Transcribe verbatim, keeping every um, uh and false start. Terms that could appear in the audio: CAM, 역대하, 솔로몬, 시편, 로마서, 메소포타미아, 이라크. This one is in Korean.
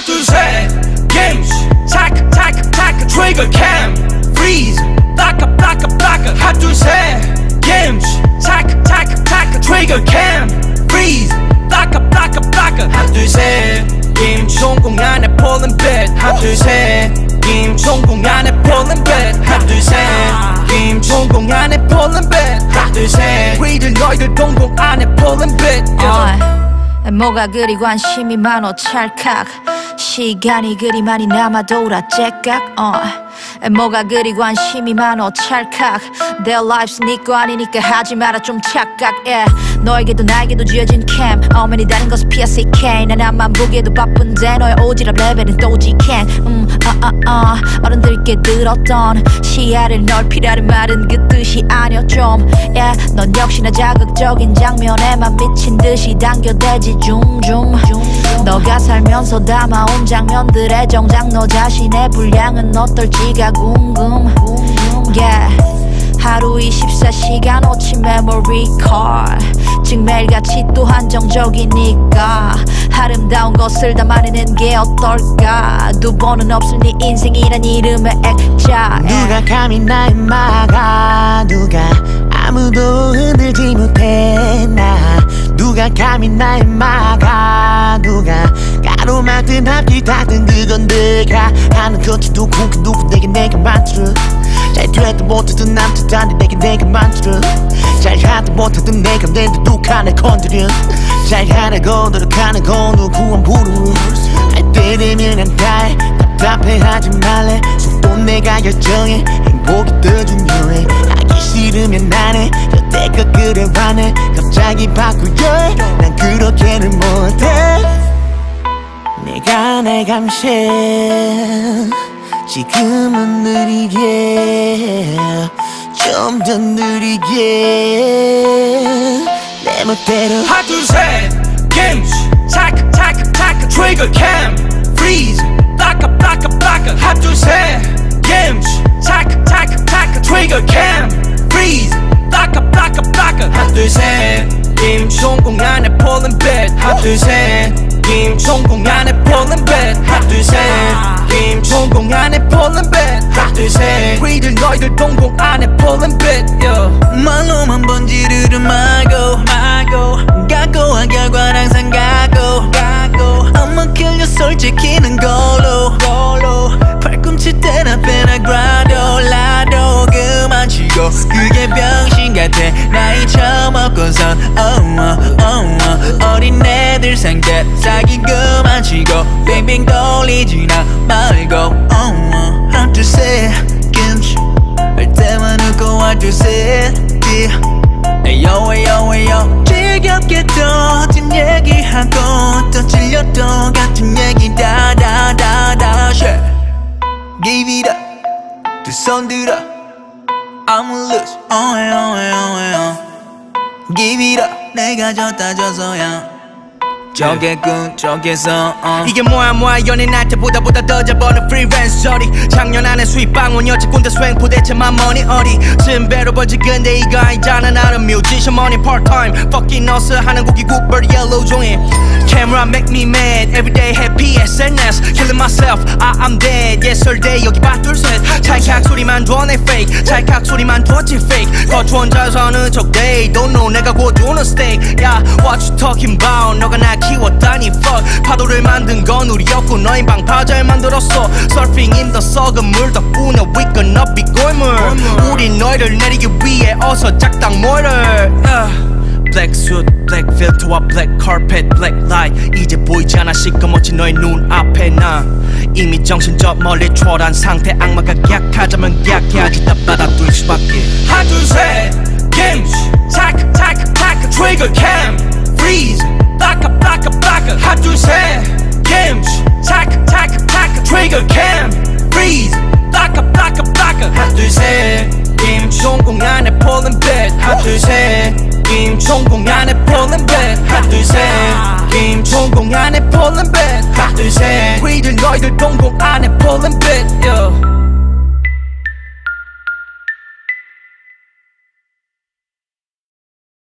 하나 둘 셋 게임즈 차크 차크 차크 트리거 캠 프리즈 블락업 블락업 블락업 하나 둘 셋 게임즈 차크 차크 차크 트리거 캠 프리즈 블락업 블락업 블락업 하나 둘 셋 게임즈 성공 안에 폴린 빛 하나 둘 셋 게임즈 성공 안에 폴린 빛 하나 둘 셋 게임즈 성공 안에 폴린 빛 하나 둘 셋 우리들 너희들 동공 안에 폴린 빛 뭐가 그리 관심이 많어 찰칵 시간이 그리 많이 남아 돌아 째깍 uh. 뭐가 그리 관심이 많어 찰칵 Their lives 니꺼 아니니까 하지 마라 좀 착각 yeah. 너에게도 나에게도 지어진 캠 어머니 다른 것은 피아씨 캔 난 앞만 보기에도 바쁜데 너의 오지랖 레벨은 또지캔 음, uh, uh, uh. 어른들께 들었던 시야를 넓히라는 말은 그 뜻이 아니었 좀 yeah. 넌 역시나 자극적인 장면에만 미친 듯이 당겨대지 줌줌 너가 살면서 담아온 장면들의 정작 너 자신의 분량은 어떨지가 궁금 yeah. 하루 이십사 시간 오친 메모리 컬 즉 매일같이 또 한정적이니까 아름다운 것을 담아내는 게 어떨까 두 번은 없을 네 인생이란 이름의 액자 누가 감히 날 막아 누가 아무도 흔들지 못해 나 누가 감히 날 막아 누가 가로막든 앞길 닫든 그건 내가 하는 것지도 그 누구 내게 내가 맞춰 잘 되든 못하든 남 탓하니 내게 내가 만들어 잘하든 못하든 내가 내 두둑하네 건드려 잘하라고 노력하는 건 누구 안 부르 날 때리면 안 돼 답답해하지 말래 속도 내가 결정해 행복이 더 중요해 하기 싫으면 안 해 여태껏 그래 반해 갑자기 바꾸려 난 그렇게는 못해 내가 내 감시 지금은 느리게 좀 더 느리게 내 멋대로 하나 둘 셋 게임즈 차크 차크 차크 트리거 캠 프리즈 블락업 블락업 블락업 하나 둘 셋 게임즈 차크 차크 차크 트리거 캠 프리즈 블락업 블락업 블락업 하나 둘 셋 게임즈 성공 안에 폴린 빛 하나 둘 셋 게임즈 성공 안에 폴린 빛 하나 둘 셋 동공 안에 폴린 빛 하나 둘 셋 우리들 너희들 동공 안에 폴린 빛 말로만 번지르르 말고 말고 각오한 결과는 항상 각오 각오 아마 결려 솔직히는 걸로 걸로 팔꿈치 때나 배나 그라도 라도 그만 치고 그게 병신 같아 나이 처먹고선 oh, oh, oh, 어린 애들 상대 싸기 그만 치고 뱅뱅 돌리지나 말고 하나 둘 셋 김치 할 때만 웃고 하나 둘 셋 에요 에요 에요 지겹게 떠진 얘기하고 또 질렸던 같은 얘기 다다다다 shit give it up 두 손 들어 I'm loose oh oh oh oh give it up 내가 졌다 져서야 저게군 저게서 어. 이게 뭐야 뭐야 연애 날때 보다 보다 더 잡아는 프리랜스 저리 작년 안에 수입 방원 여자 군대 수행 부대체 맘머니 어디 쯤배로 벌지 근데 이거 아니잖아 나는 뮤지션 머니 파트타임 fucking 너스 한국이 굿벌 옐로우 종이 Camera make me mad everyday happy 에스엔에스 killing myself I am dead yesterday 여기 밧둘셋 찰칵 소리만 둬내 fake 찰칵 소리만 둬지 fake 거추 혼자 서는 척 day don't know 내가 곧 on a stake yeah what you talking about 너가 날 키웠다니 fuck 파도를 만든 건 우리였고 너희 방파제를 만들었어 surfing in the 썩은 물 덕분에 we gonna be 골물 우린 너희를 내리기 위해 어서 작당 모를 black suit black filter와 black carpet black light 이제 보이잖아 시꺼멓지 너의 눈앞에 나 이미 정신 저 멀리 초월한 상태 악마가 약하자면 약해 아주 다 받아둘 수밖에 하나 둘 셋 games 차크 차크 차크 트리거 캠 freeze 블락업 블락업 블락업 하나 둘 셋 게임즈 차크 차크 차크 트리거 캠 프리즈 블락업 블락업 블락업 하나 둘 셋 게임즈 성공 안에 폴린 빛 하나 둘 셋 게임즈 성공 안에 폴린 빛 하나 둘 셋 게임즈 성공 안에 폴린 빛 하나 둘 셋 우리들 너희들 동공 안에 폴린 빛